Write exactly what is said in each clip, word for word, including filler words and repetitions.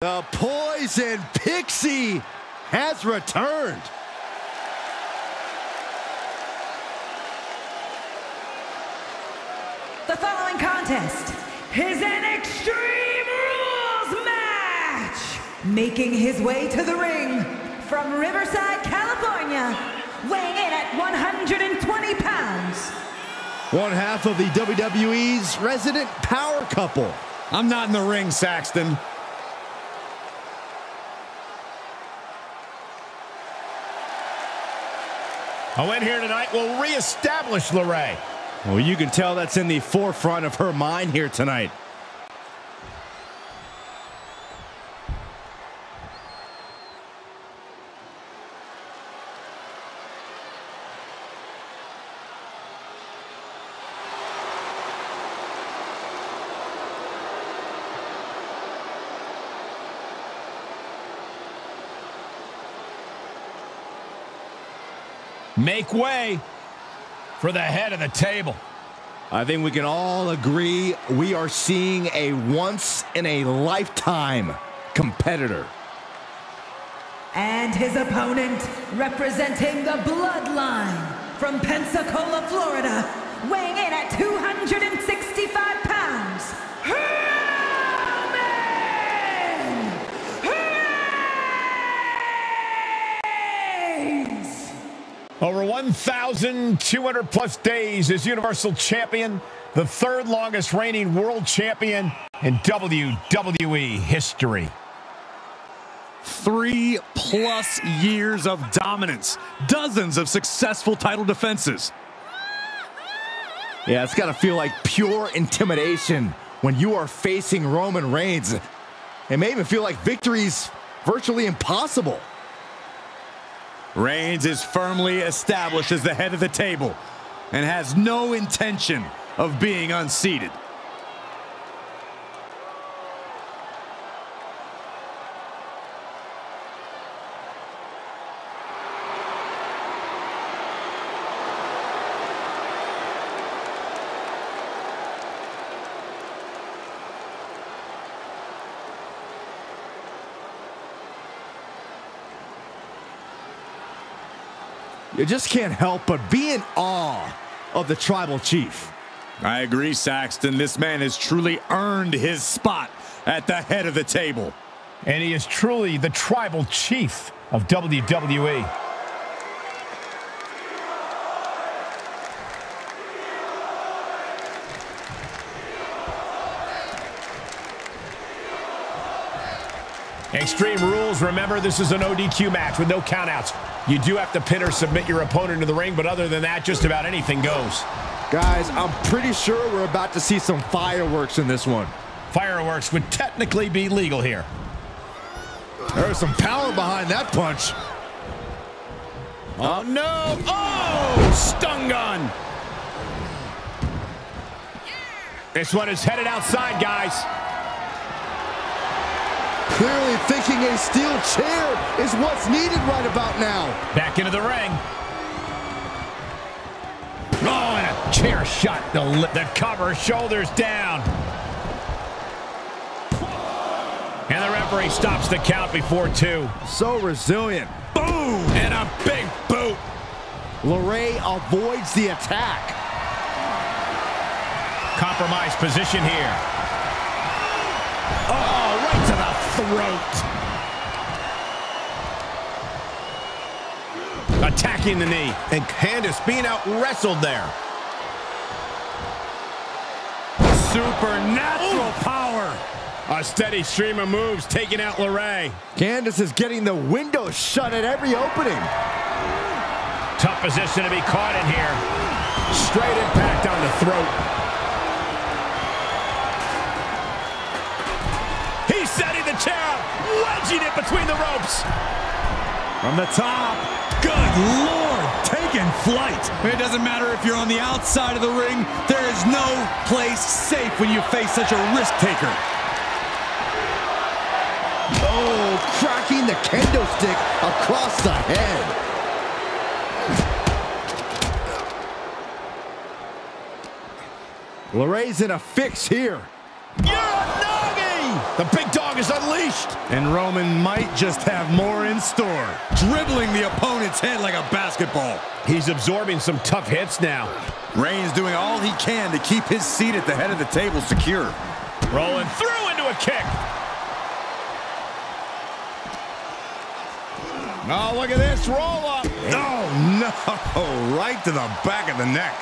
The Poison Pixie has returned. The following contest is an Extreme Rules match. Making his way to the ring from Riverside, California, weighing in at one hundred twenty pounds. One half of the W W E's resident power couple. I'm not in the ring, Saxton. A win here tonight will reestablish LeRae. Well, you can tell that's in the forefront of her mind here tonight. Make way for the head of the table. I think we can all agree we are seeing a once-in-a-lifetime competitor. And his opponent, representing the bloodline from Pensacola, Florida, weighing in at two hundred sixty-five pounds, Over one thousand two hundred plus days as Universal Champion, the third longest reigning world champion in W W E history. Three plus years of dominance, dozens of successful title defenses. Yeah, it's got to feel like pure intimidation when you are facing Roman Reigns. It may even feel like victory's virtually impossible. Reigns is firmly established as the head of the table and has no intention of being unseated. You just can't help but be in awe of the Tribal Chief. I agree, Saxton. This man has truly earned his spot at the head of the table. And he is truly the Tribal Chief of W W E. Extreme Rules, remember, this is an O D Q match with no countouts. You do have to pin or submit your opponent to the ring, but other than that, just about anything goes. Guys, I'm pretty sure we're about to see some fireworks in this one. Fireworks would technically be legal here. There was some power behind that punch. Oh, no. Oh, stun gun. Yeah. This one is headed outside, guys. Clearly thinking a steel chair is what's needed right about now. Back into the ring. Oh, and a chair shot. The, the cover, shoulders down. And the referee stops the count before two. So resilient. Boom! And a big boot. LeRae avoids the attack. Compromised position here. Oh! Throat. Attacking the knee. And Candice being out-wrestled there. Supernatural Ooh. power. A steady stream of moves taking out LeRae. Candice is getting the window shut at every opening. Tough position to be caught in here. Straight impact on the throat. Wedging it between the ropes. From the top. Good Lord, taking flight. It doesn't matter if you're on the outside of the ring. There is no place safe when you face such a risk taker. Oh, cracking the kendo stick across the head. LeRae's in a fix here. Yeah, Nagi! The big dog is unleashed. And Roman might just have more in store. Dribbling the opponent's head like a basketball. He's absorbing some tough hits now. Reigns doing all he can to keep his seat at the head of the table secure. Rolling through into a kick. Oh, look at this roll up. Oh, no. Right to the back of the neck.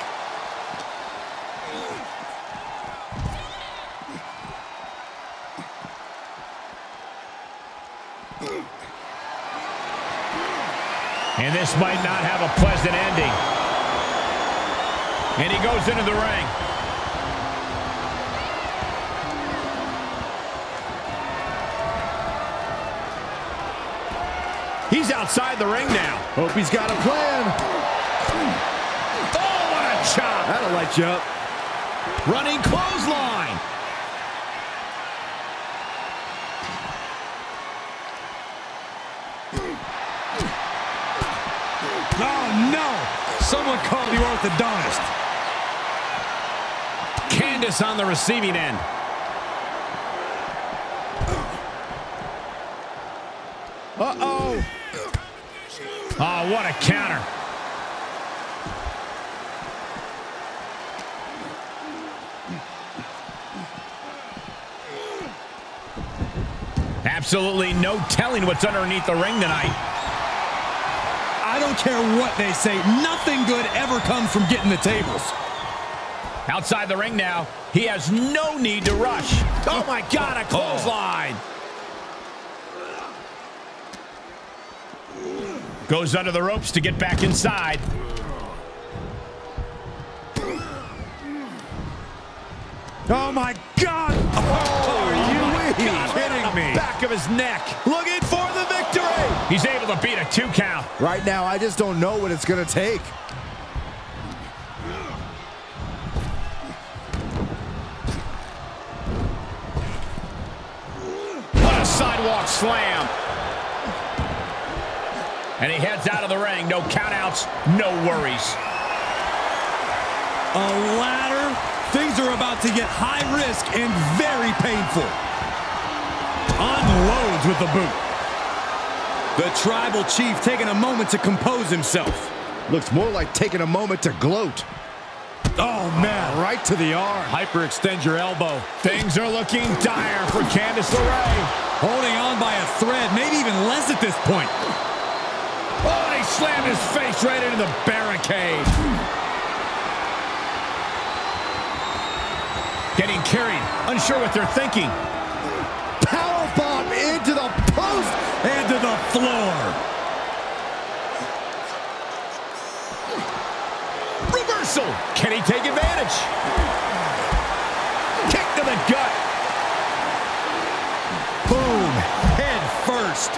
And this might not have a pleasant ending. And he goes into the ring. He's outside the ring now. Hope he's got a plan. Oh, what a chop. That'll light you up. Running clothesline. Oh, no. Someone called the orthodontist. Candice on the receiving end. Uh-oh. Oh, what a counter. Absolutely no telling what's underneath the ring tonight. I don't care what they say. Nothing good ever comes from getting the tables. Outside the ring now. He has no need to rush. Oh, my God, a clothesline. Oh. Goes under the ropes to get back inside. Oh, my God. Oh, are you kidding me? Back of his neck. Looking for the victory. He's able to beat a two count. Right now, I just don't know what it's going to take. What a sidewalk slam. And he heads out of the ring. No countouts, no worries. A ladder. Things are about to get high risk and very painful. Unloads with the boot. The Tribal Chief taking a moment to compose himself. Looks more like taking a moment to gloat. Oh, man, right to the arm. Hyperextend your elbow. Things are looking dire for Candice LeRae. Holding on by a thread, maybe even less at this point. Oh, and he slammed his face right into the barricade. Getting carried, unsure what they're thinking. Powerbomb into the post and to the floor. Reversal. Can he take advantage? Kick to the gut. Boom. Head first.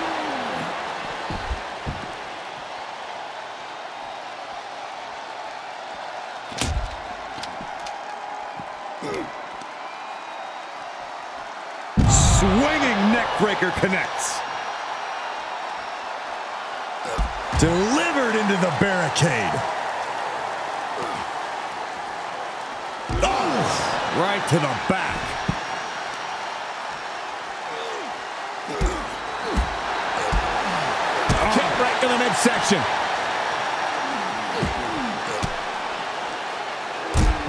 Swinging neckbreaker connects. Delivered into the barricade. Oh, right to the back. Oh. Kick right to the midsection.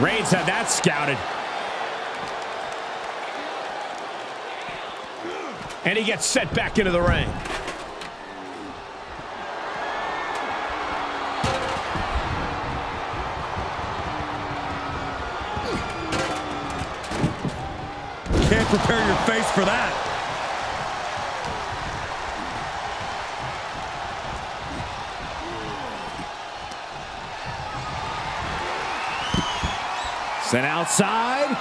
Reigns had that scouted. And he gets set back into the ring. Can't prepare your face for that. Sent outside.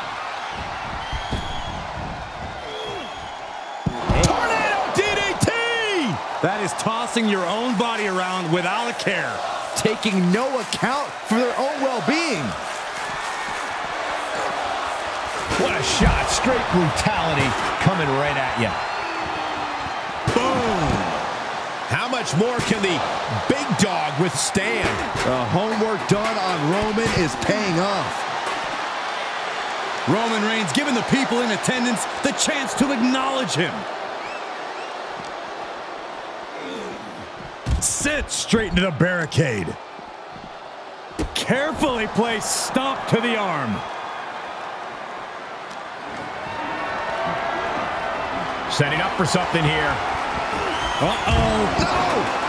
That is tossing your own body around without a care. Taking no account for their own well-being. What a shot. Straight brutality coming right at you. Boom. How much more can the big dog withstand? The homework done on Roman is paying off. Roman Reigns giving the people in attendance the chance to acknowledge him. Sit straight into the barricade. Carefully placed stomp to the arm. Setting up for something here. Uh-oh. No!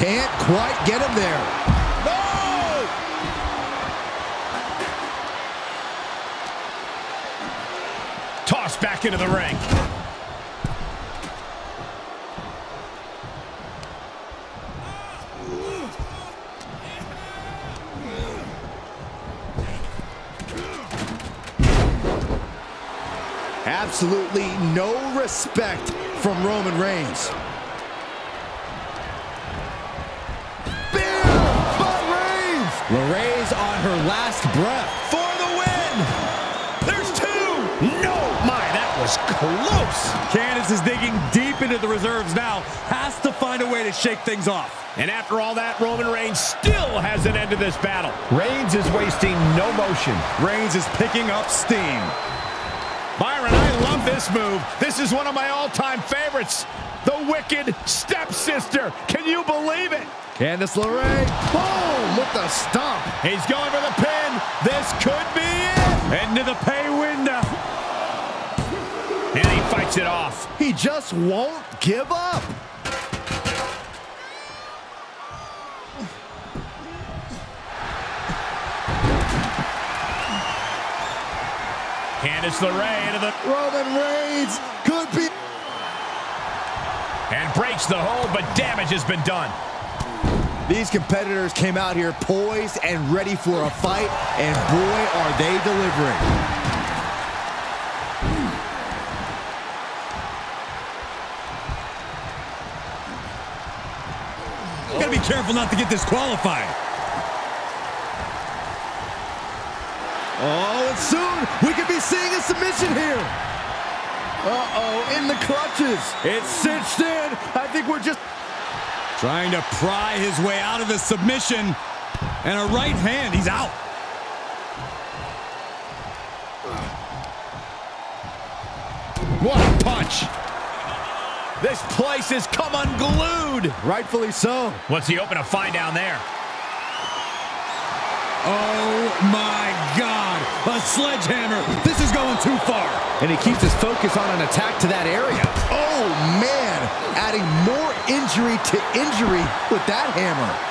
Can't quite get him there. No! Tossed back into the ring. Absolutely no respect from Roman Reigns. LeRae's on her last breath. For the win! There's two! No! My, that was close! Candice is digging deep into the reserves now. Has to find a way to shake things off. And after all that, Roman Reigns still hasn't ended this battle. Reigns is wasting no motion. Reigns is picking up steam. Byron, I love this move. This is one of my all-time favorites. The Wicked Stepsister. Can you believe it? Candice LeRae, boom, with the stomp. He's going for the pin. This could be it. Into the pay window. And he fights it off. He just won't give up. Candice LeRae into the... Roman Reigns could be... And breaks the hold, but damage has been done. These competitors came out here poised and ready for a fight, and boy, are they delivering. Oh. Gotta be careful not to get disqualified. Oh, and soon we could be seeing a submission here. Uh-oh, in the clutches. It's cinched in. I think we're just... Trying to pry his way out of the submission, and a right hand, he's out. What a punch. This place has come unglued. Rightfully so. What's he open to find down there? Oh my God, a sledgehammer. This is going too far. And he keeps his focus on an attack to that area. Oh man, adding more injury to injury with that hammer.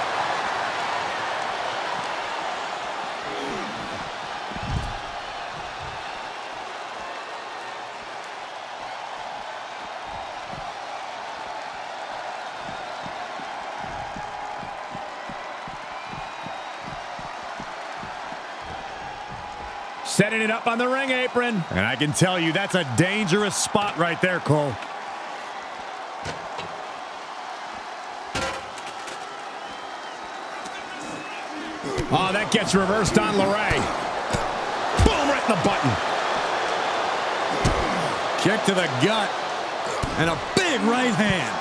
Setting it up on the ring apron. And I can tell you that's a dangerous spot right there, Cole. Oh, that gets reversed on LeRae. Boom, right in the button. Kick to the gut. And a big right hand.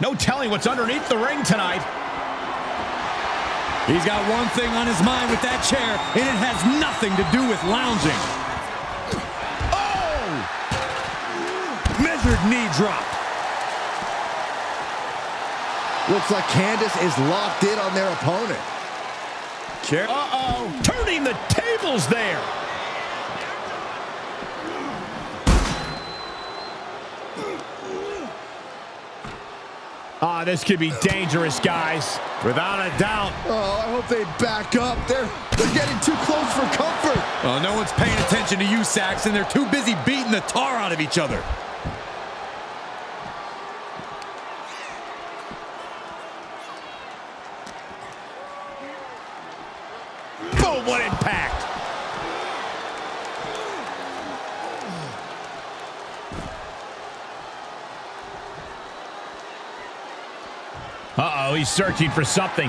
No telling what's underneath the ring tonight. He's got one thing on his mind with that chair, and it has nothing to do with lounging. Knee drop. Looks like Candice is locked in on their opponent. Uh-oh. Turning the tables there. Ah, oh, this could be dangerous, guys. Without a doubt. Oh, I hope they back up. They're, they're getting too close for comfort. Oh, no one's paying attention to you, Saxon. They're too busy beating the tar out of each other. What impact! Uh-oh, he's searching for something.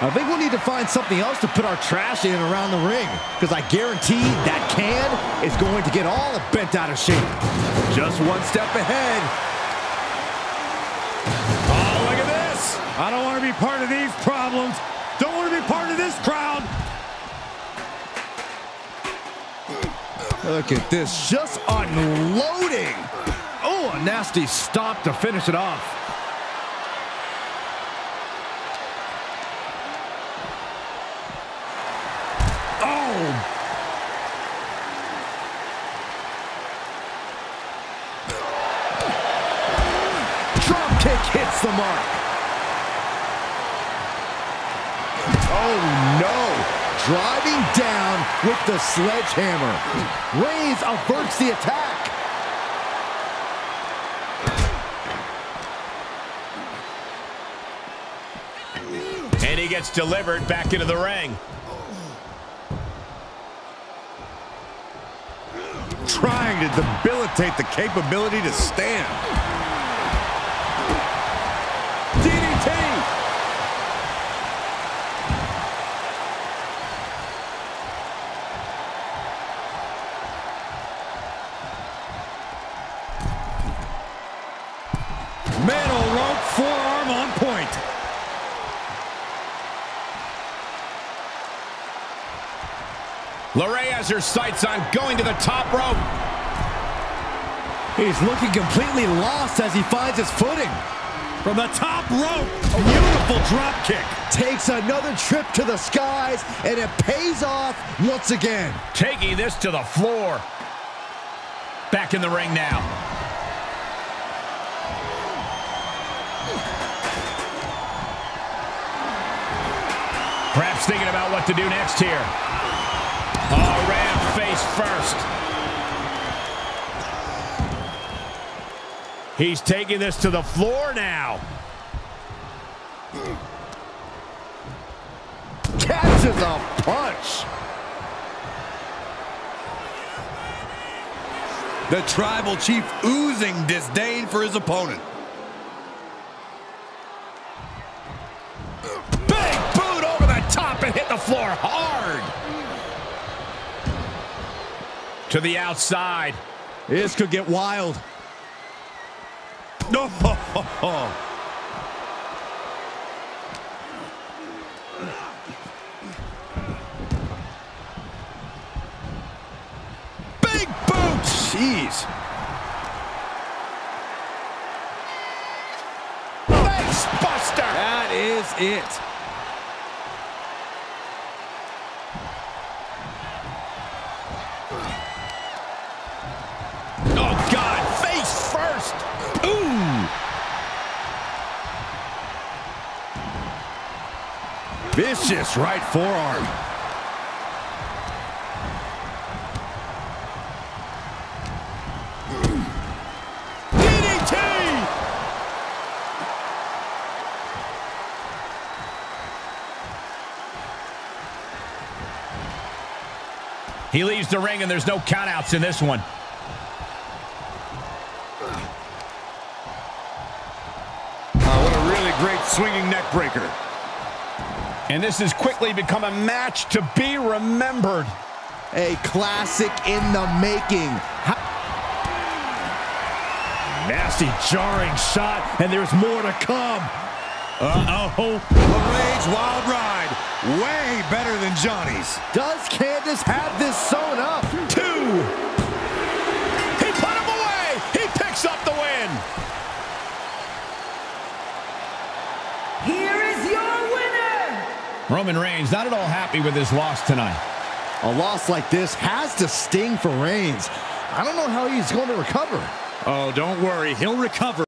I think we'll need to find something else to put our trash in around the ring, because I guarantee that can is going to get all bent out of shape. Just one step ahead. Oh, look at this. I don't want to be part of these problems. Don't want to be part of this crowd. Look at this, just unloading. Oh, a nasty stomp to finish it off. Hits the mark. Oh no! Driving down with the sledgehammer. Reigns averts the attack. And he gets delivered back into the ring. Trying to debilitate the capability to stand. LeRae has her sights on going to the top rope. He's looking completely lost as he finds his footing. From the top rope, a beautiful drop kick. Takes another trip to the skies, and it pays off once again. Taking this to the floor. Back in the ring now. Perhaps thinking about what to do next here. Oh, ram face first. He's taking this to the floor now. Catches a punch. The Tribal Chief oozing disdain for his opponent. Big boot over the top and hit the floor hard. To the outside. This could get wild. No. Big boot. Jeez. Face buster. That is it. Vicious right forearm. D D T! He leaves the ring and there's no countouts in this one. Oh, what a really great swinging neck breaker. And this has quickly become a match to be remembered. A classic in the making. How nasty jarring shot, and there's more to come. Uh-oh. LeRae's Wild Ride, way better than Johnny's. Does Candice have this sewn up? Two. He put him away. He picks up the win. Here is your Roman Reigns not at all happy with his loss tonight. A loss like this has to sting for Reigns. I don't know how he's going to recover. Oh, don't worry. He'll recover.